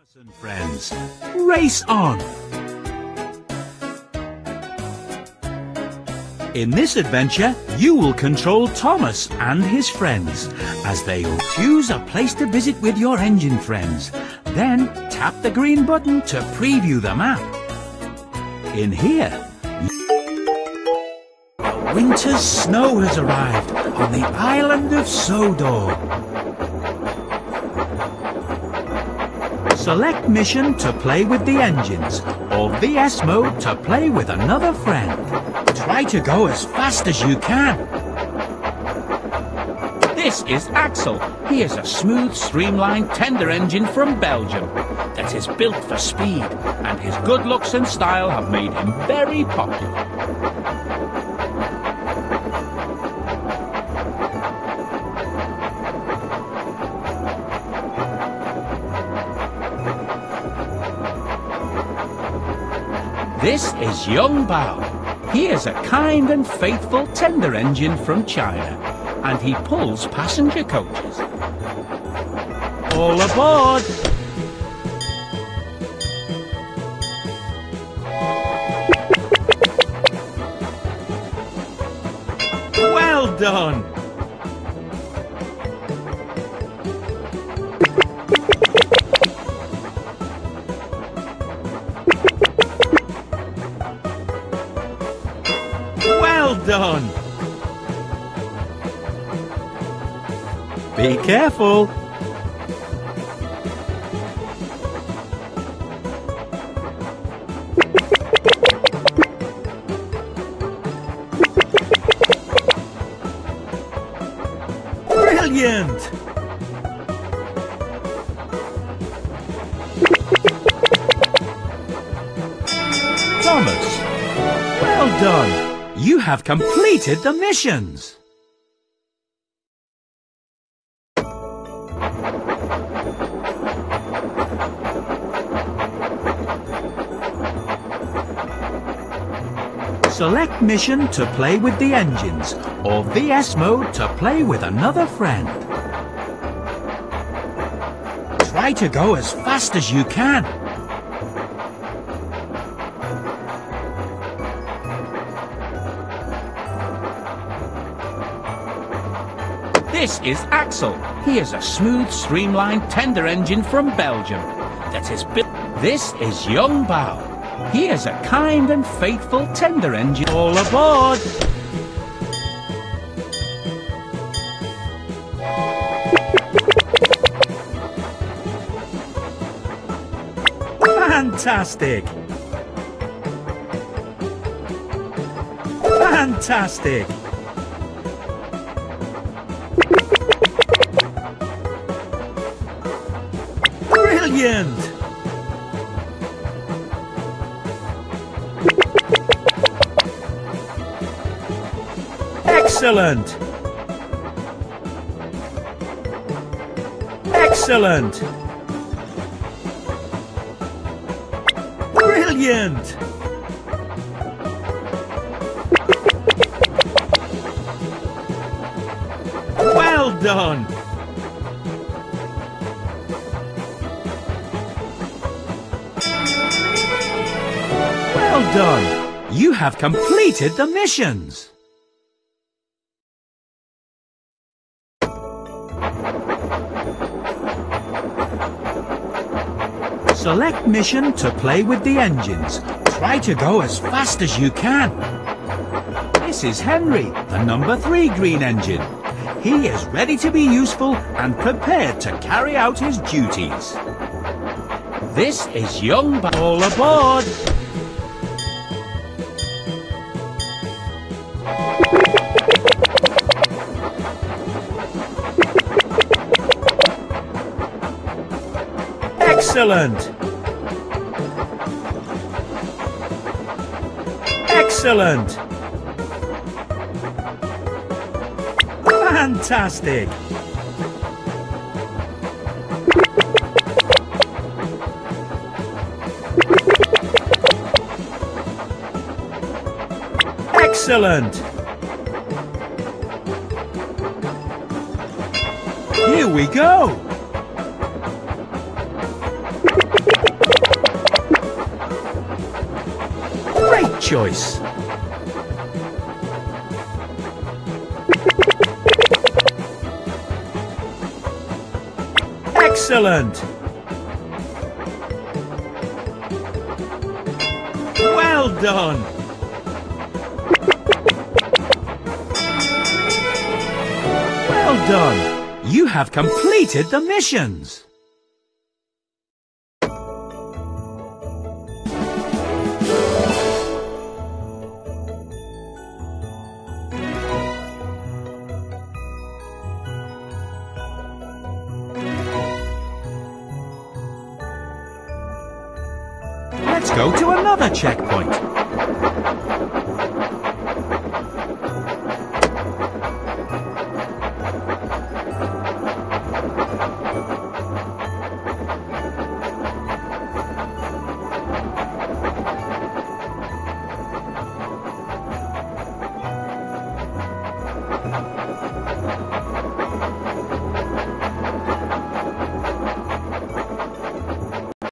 Thomas and friends, race on! In this adventure, you will control Thomas and his friends as they will choose a place to visit with your engine friends. Then tap the green button to preview the map. In here, winter's snow has arrived on the island of Sodor. Select Mission to play with the engines, or VS Mode to play with another friend. Try to go as fast as you can. This is Axel. He is a smooth, streamlined tender engine from Belgium that is built for speed, and his good looks and style have made him very popular. This is Yong Bao. He is a kind and faithful tender engine from China, and he pulls passenger coaches. All aboard! Well done! Done. Be careful. Brilliant. Thomas, well done. You have completed the missions! Select Mission to play with the engines, or VS Mode to play with another friend. Try to go as fast as you can. This is Axel. He is a smooth, streamlined tender engine from Belgium that is built. This is Yong Bao. He is a kind and faithful tender engine. All aboard! Fantastic! Fantastic! Brilliant! Excellent! Excellent! Brilliant! Well done! Well done! You have completed the missions! Select Mission to play with the engines. Try to go as fast as you can. This is Henry, the number 3 green engine. He is ready to be useful and prepared to carry out his duties. This is Yong Bao. All aboard! Excellent! Excellent! Fantastic! Excellent! Here we go! choice. Excellent! Well done! Well done! You have completed the missions! Let's go to another checkpoint.